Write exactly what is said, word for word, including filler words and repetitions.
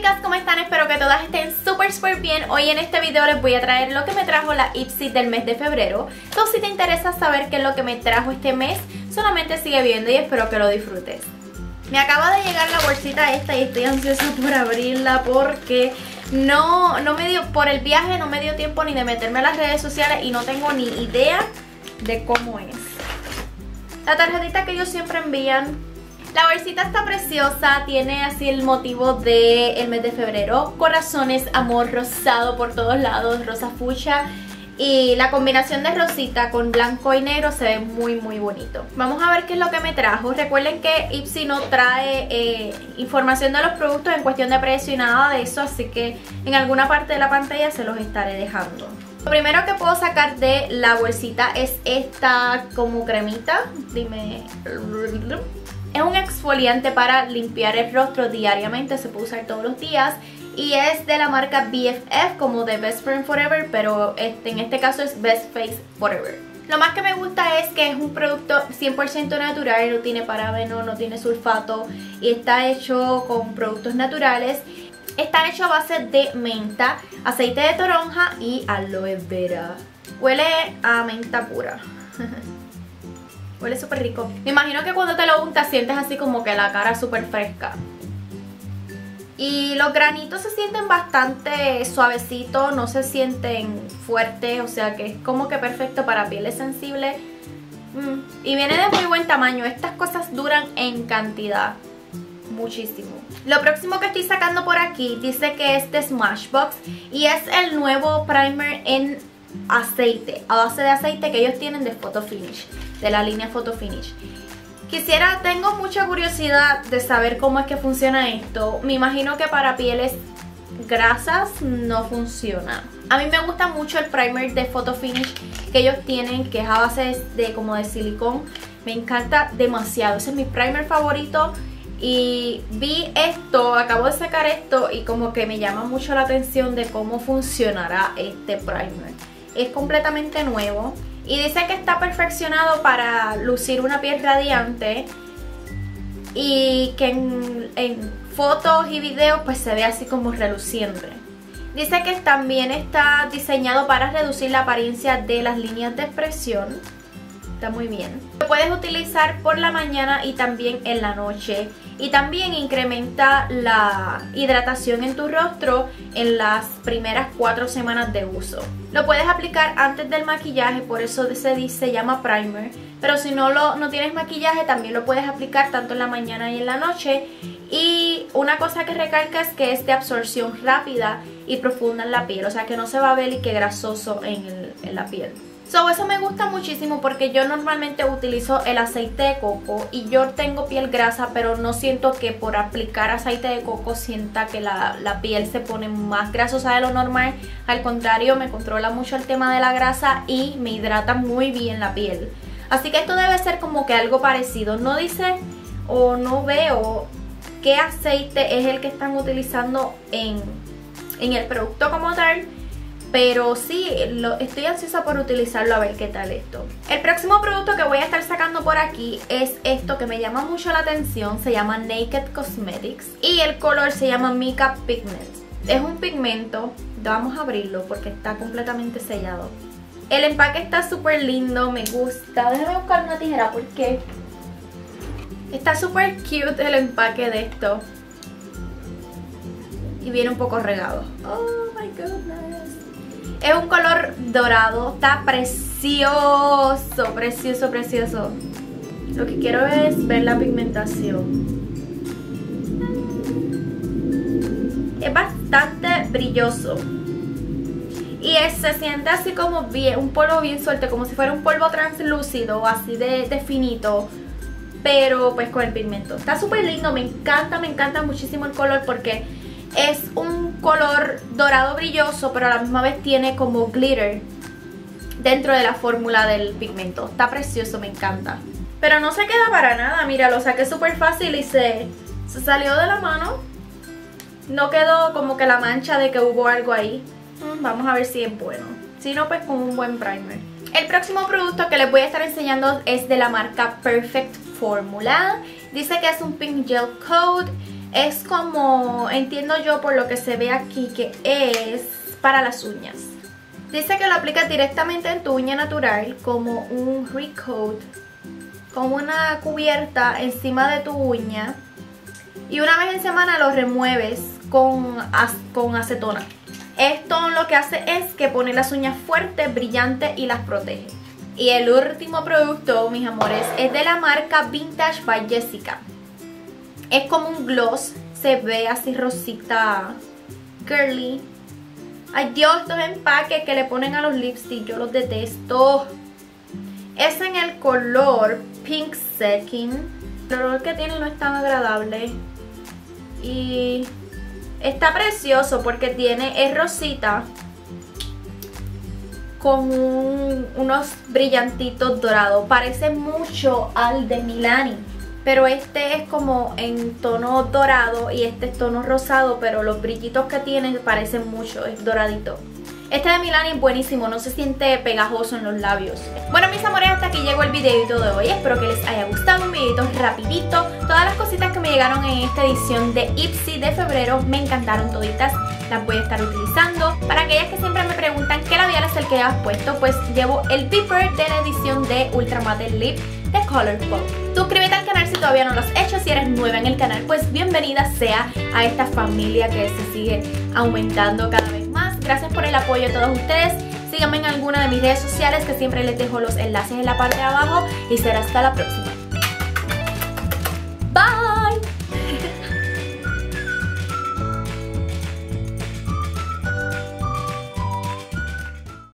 chicas, ¿cómo están? Espero que todas estén súper súper bien. Hoy en este video les voy a traer lo que me trajo la Ipsy del mes de febrero. Entonces, si te interesa saber qué es lo que me trajo este mes, solamente sigue viendo y espero que lo disfrutes. Me acaba de llegar la bolsita esta y estoy ansiosa por abrirla porque no, no me dio, por el viaje no me dio tiempo ni de meterme a las redes sociales y no tengo ni idea de cómo es. La tarjetita que ellos siempre envían. La bolsita está preciosa, tiene así el motivo del mes de febrero, corazones, amor, rosado por todos lados, rosa fucsia. Y la combinación de rosita con blanco y negro se ve muy muy bonito. Vamos a ver qué es lo que me trajo. Recuerden que Ipsy no trae eh, información de los productos en cuestión de precio y nada de eso, así que en alguna parte de la pantalla se los estaré dejando. Lo primero que puedo sacar de la bolsita es esta como cremita, dime... Es un exfoliante para limpiar el rostro diariamente, se puede usar todos los días. Y es de la marca B F F, como de Best Friend Forever, pero este, en este caso es Best Face Forever. Lo más que me gusta es que es un producto cien por ciento natural, no tiene parabeno, no tiene sulfato. Y está hecho con productos naturales. Está hecho a base de menta, aceite de toronja y aloe vera. Huele a menta pura. Huele súper rico. Me imagino que cuando te lo untas sientes así como que la cara súper fresca. Y los granitos se sienten bastante suavecitos, no se sienten fuertes, o sea que es como que perfecto para pieles sensibles. Mm. Y viene de muy buen tamaño, estas cosas duran en cantidad, muchísimo. Lo próximo que estoy sacando por aquí dice que es de Smashbox y es el nuevo primer en aceite, a base de aceite que ellos tienen de Photo Finish, de la línea Photo Finish. Quisiera, tengo mucha curiosidad de saber cómo es que funciona esto. Me imagino que para pieles grasas no funciona. A mí me gusta mucho el primer de Photo Finish que ellos tienen, que es a base de como de silicón. Me encanta demasiado, ese es mi primer favorito. Y vi esto, acabo de sacar esto y como que me llama mucho la atención de cómo funcionará este primer. Es completamente nuevo y dice que está perfeccionado para lucir una piel radiante y que en, en fotos y videos pues se ve así como reluciente. Dice que también está diseñado para reducir la apariencia de las líneas de expresión. Está muy bien. Lo puedes utilizar por la mañana y también en la noche. Y también incrementa la hidratación en tu rostro en las primeras cuatro semanas de uso. Lo puedes aplicar antes del maquillaje, por eso se dice, se llama primer. Pero si no, lo, no tienes maquillaje, también lo puedes aplicar tanto en la mañana y en la noche. Y una cosa que recalca es que es de absorción rápida y profunda en la piel. O sea que no se va a ver y que grasoso en, el, en la piel. So, eso me gusta muchísimo porque yo normalmente utilizo el aceite de coco y yo tengo piel grasa, pero no siento que por aplicar aceite de coco sienta que la, la piel se pone más grasosa de lo normal. Al contrario, me controla mucho el tema de la grasa y me hidrata muy bien la piel. Así que esto debe ser como que algo parecido. No dice o no veo qué aceite es el que están utilizando en, en el producto como tal. Pero sí, lo, estoy ansiosa por utilizarlo a ver qué tal esto. El próximo producto que voy a estar sacando por aquí es esto que me llama mucho la atención. Se llama Naked Cosmetics y el color se llama Mica Pigment. Es un pigmento, vamos a abrirlo porque está completamente sellado. El empaque está súper lindo, me gusta. Déjame buscar una tijera porque está súper cute el empaque de esto. Y viene un poco regado. Oh my goodness. Es un color dorado, está precioso, precioso, precioso. Lo que quiero es ver la pigmentación. Es bastante brilloso. Y es, se siente así como bien, un polvo bien suelto, como si fuera un polvo translúcido, así de, de finito. Pero pues con el pigmento. Está súper lindo, me encanta, me encanta muchísimo el color porque es un color dorado brilloso, pero a la misma vez tiene como glitter dentro de la fórmula del pigmento. Está precioso, me encanta. Pero no se queda para nada, mira, lo saqué súper fácil y se, se salió de la mano. No quedó como que la mancha de que hubo algo ahí. Mm, vamos a ver si es bueno. Si no, pues con un buen primer. El próximo producto que les voy a estar enseñando es de la marca Perfect Formula. Dice que es un Pink Gel Coat. Es como, entiendo yo por lo que se ve aquí, que es para las uñas. Dice que lo aplicas directamente en tu uña natural como un recoat, como una cubierta encima de tu uña. Y una vez en semana lo remueves con, con acetona. Esto lo que hace es que pone las uñas fuertes, brillantes y las protege. Y el último producto, mis amores, es de la marca Vintage by Jessica. Es como un gloss, se ve así rosita, curly. Ay Dios, estos empaques que le ponen a los lipsticks, yo los detesto. Es en el color Pink Second. El color que tiene no es tan agradable. Y está precioso porque tiene, es rosita con un, unos brillantitos dorados. Parece mucho al de Milani, pero este es como en tono dorado y este es tono rosado, pero los brillitos que tiene parecen mucho, es doradito. Este de Milani es buenísimo, no se siente pegajoso en los labios. Bueno, mis amores, hasta aquí llegó el videito de hoy. Espero que les haya gustado, un videito rapidito. Todas las cositas que me llegaron en esta edición de Ipsy de febrero me encantaron toditas. Las voy a estar utilizando. Para aquellas que siempre me preguntan qué labial es el que has puesto, pues llevo el Piper de la edición de Ultra Matte Lip de Colorful. Suscríbete al canal si todavía no lo has hecho. Si eres nueva en el canal, pues bienvenida sea a esta familia que se sigue aumentando cada vez más. Gracias por el apoyo a todos ustedes. Síganme en alguna de mis redes sociales, que siempre les dejo los enlaces en la parte de abajo. Y será hasta la próxima.